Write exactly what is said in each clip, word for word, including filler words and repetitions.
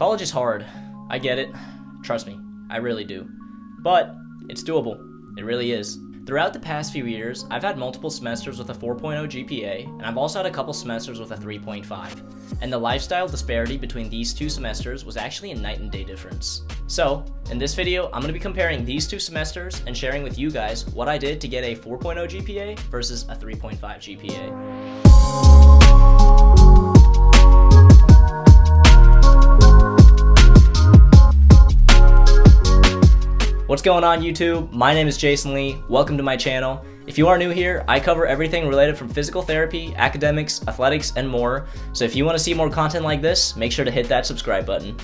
College is hard. I get it. Trust me, I really do. But it's doable. It really is. Throughout the past few years, I've had multiple semesters with a four point oh G P A, and I've also had a couple semesters with a three point five. And the lifestyle disparity between these two semesters was actually a night and day difference. So, in this video, I'm going to be comparing these two semesters and sharing with you guys what I did to get a four point oh G P A versus a three point five G P A. What's going on, YouTube? My name is Jason Lee. Welcome to my channel. If you are new here, I cover everything related from physical therapy, academics, athletics, and more. So if you want to see more content like this, make sure to hit that subscribe button.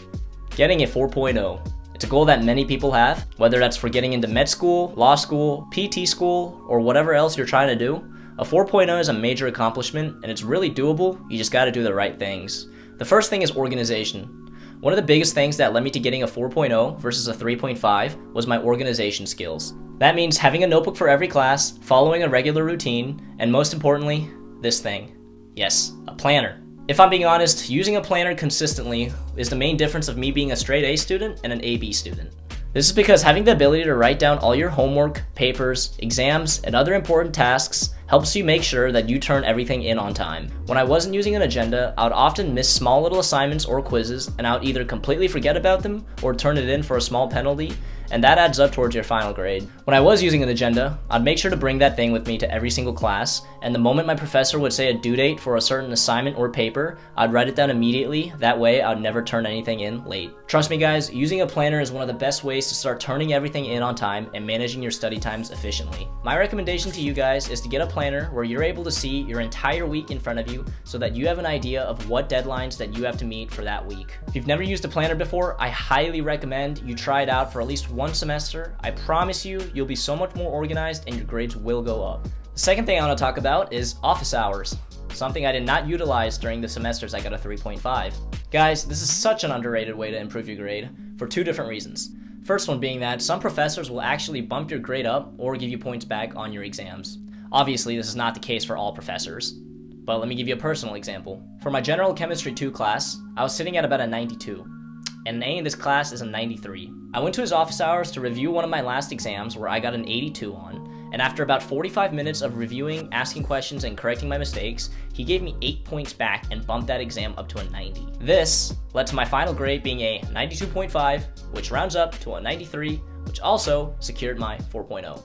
Getting a four point oh. It's a goal that many people have, whether that's for getting into med school, law school, P T school, or whatever else you're trying to do. A four point oh is a major accomplishment, and it's really doable. You just got to do the right things. The first thing is organization. One of the biggest things that led me to getting a four point oh versus a three point five was my organization skills. That means having a notebook for every class, following a regular routine, and most importantly, this thing. Yes, a planner. If I'm being honest, using a planner consistently is the main difference of me being a straight A student and an A B student. This is because having the ability to write down all your homework, papers, exams, and other important tasks helps you make sure that you turn everything in on time. When I wasn't using an agenda, I would often miss small little assignments or quizzes, and I would either completely forget about them or turn it in for a small penalty, and that adds up towards your final grade. When I was using an agenda, I'd make sure to bring that thing with me to every single class, and the moment my professor would say a due date for a certain assignment or paper, I'd write it down immediately. That way, I'd never turn anything in late. Trust me guys, using a planner is one of the best ways to start turning everything in on time and managing your study times efficiently. My recommendation to you guys is to get a planner where you're able to see your entire week in front of you so that you have an idea of what deadlines that you have to meet for that week. If you've never used a planner before, I highly recommend you try it out for at least one semester. I promise you, you'll be so much more organized and your grades will go up. The second thing I want to talk about is office hours, something I did not utilize during the semesters I got a three point five. Guys, this is such an underrated way to improve your grade for two different reasons. First one being that some professors will actually bump your grade up or give you points back on your exams. Obviously, this is not the case for all professors, but let me give you a personal example. For my General Chemistry two class, I was sitting at about a ninety-two, and an A in this class is a ninety-three. I went to his office hours to review one of my last exams where I got an eighty-two on, and after about forty-five minutes of reviewing, asking questions, and correcting my mistakes, he gave me eight points back and bumped that exam up to a ninety. This led to my final grade being a ninety-two point five, which rounds up to a ninety-three, which also secured my four point oh.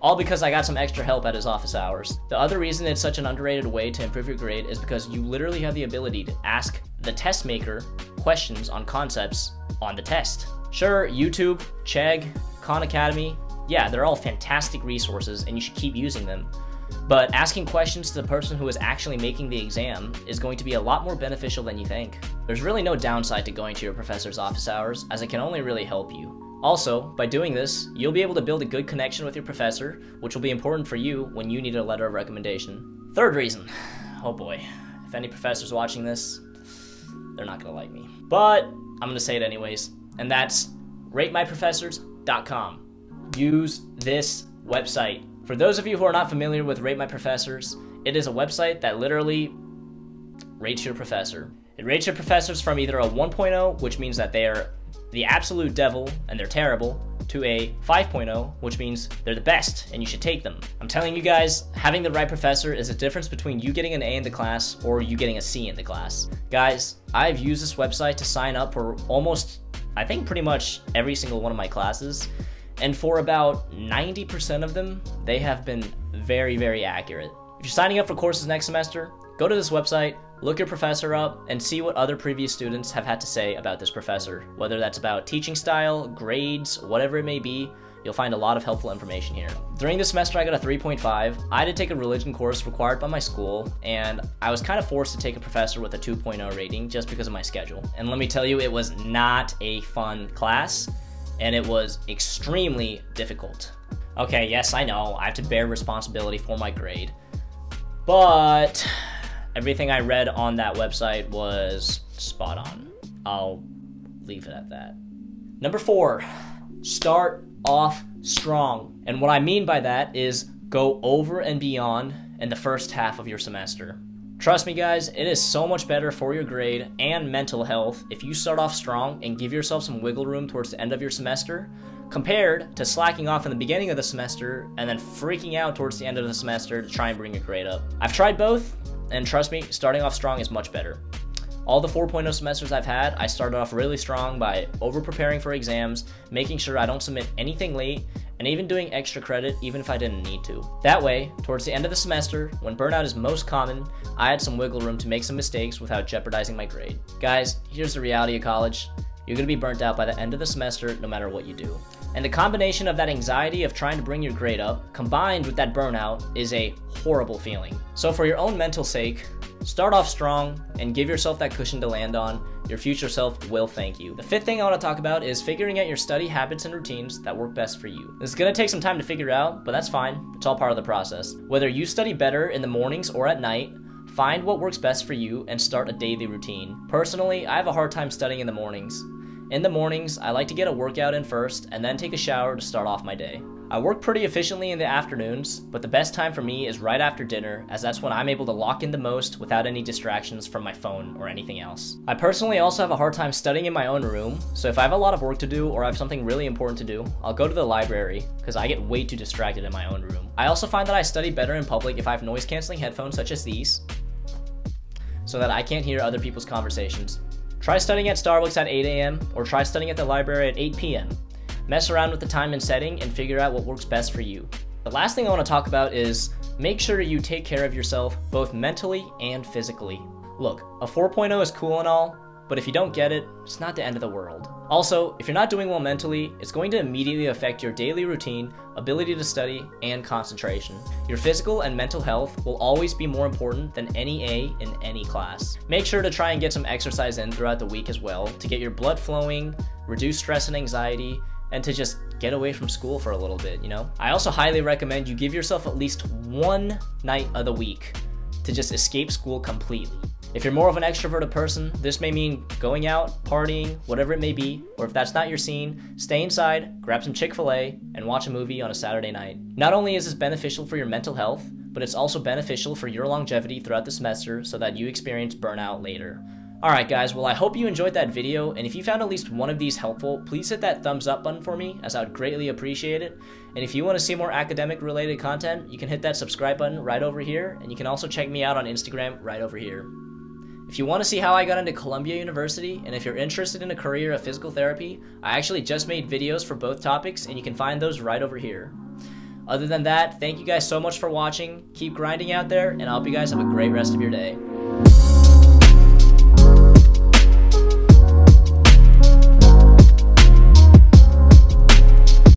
All because I got some extra help at his office hours. The other reason it's such an underrated way to improve your grade is because you literally have the ability to ask the test maker questions on concepts on the test. Sure, YouTube, Chegg, Khan Academy, yeah, they're all fantastic resources and you should keep using them. But asking questions to the person who is actually making the exam is going to be a lot more beneficial than you think. There's really no downside to going to your professor's office hours, as it can only really help you. Also, by doing this, you'll be able to build a good connection with your professor, which will be important for you when you need a letter of recommendation. Third reason. Oh boy. If any professor's watching this, they're not gonna like me. But I'm gonna say it anyways, and that's rate my professors dot com. Use this website. For those of you who are not familiar with Rate My Professors, it is a website that literally rates your professor. It rates your professors from either a one point oh, which means that they are the absolute devil and they're terrible, to a five point oh, which means they're the best and you should take them. I'm telling you guys, having the right professor is the difference between you getting an A in the class or you getting a C in the class. Guys, I've used this website to sign up for almost, I think pretty much every single one of my classes, and for about ninety percent of them, they have been very, very accurate. If you're signing up for courses next semester, go to this website, look your professor up, and see what other previous students have had to say about this professor. Whether that's about teaching style, grades, whatever it may be, you'll find a lot of helpful information here. During the semester I got a three point five. I had to take a religion course required by my school, and I was kind of forced to take a professor with a two point oh rating just because of my schedule. And let me tell you, it was not a fun class, and it was extremely difficult. Okay, yes, I know, I have to bear responsibility for my grade, but everything I read on that website was spot on. I'll leave it at that. Number four, start off strong. And what I mean by that is go over and beyond in the first half of your semester. Trust me guys, it is so much better for your grade and mental health if you start off strong and give yourself some wiggle room towards the end of your semester, compared to slacking off in the beginning of the semester and then freaking out towards the end of the semester to try and bring your grade up. I've tried both, and trust me, starting off strong is much better. All the four point oh semesters I've had, I started off really strong by over-preparing for exams, making sure I don't submit anything late, and even doing extra credit even if I didn't need to. That way, towards the end of the semester, when burnout is most common, I had some wiggle room to make some mistakes without jeopardizing my grade. Guys, here's the reality of college. You're gonna be burnt out by the end of the semester no matter what you do. And the combination of that anxiety of trying to bring your grade up combined with that burnout is a horrible feeling. So for your own mental sake, start off strong and give yourself that cushion to land on. Your future self will thank you. The fifth thing I want to talk about is figuring out your study habits and routines that work best for you. This is going to take some time to figure out, but that's fine. It's all part of the process. Whether you study better in the mornings or at night, find what works best for you and start a daily routine. Personally, I have a hard time studying in the mornings. In the mornings, I like to get a workout in first and then take a shower to start off my day. I work pretty efficiently in the afternoons, but the best time for me is right after dinner, as that's when I'm able to lock in the most without any distractions from my phone or anything else. I personally also have a hard time studying in my own room, so if I have a lot of work to do or I have something really important to do, I'll go to the library, because I get way too distracted in my own room. I also find that I study better in public if I have noise-canceling headphones such as these, so that I can't hear other people's conversations. Try studying at Starbucks at eight A M or try studying at the library at eight P M Mess around with the time and setting and figure out what works best for you. The last thing I want to talk about is make sure you take care of yourself both mentally and physically. Look, a four point oh is cool and all, but if you don't get it, it's not the end of the world. Also, if you're not doing well mentally, it's going to immediately affect your daily routine, ability to study, and concentration. Your physical and mental health will always be more important than any A in any class. Make sure to try and get some exercise in throughout the week as well to get your blood flowing, reduce stress and anxiety, and to just get away from school for a little bit, you know? I also highly recommend you give yourself at least one night of the week to just escape school completely. If you're more of an extroverted person, this may mean going out, partying, whatever it may be, or if that's not your scene, stay inside, grab some Chick-fil-A, and watch a movie on a Saturday night. Not only is this beneficial for your mental health, but it's also beneficial for your longevity throughout the semester so that you experience burnout later. Alright guys, well I hope you enjoyed that video, and if you found at least one of these helpful, please hit that thumbs up button for me, as I would greatly appreciate it. And if you want to see more academic related content, you can hit that subscribe button right over here, and you can also check me out on Instagram right over here. If you want to see how I got into Columbia University, and if you're interested in a career of physical therapy, I actually just made videos for both topics, and you can find those right over here. Other than that, thank you guys so much for watching, keep grinding out there, and I hope you guys have a great rest of your day.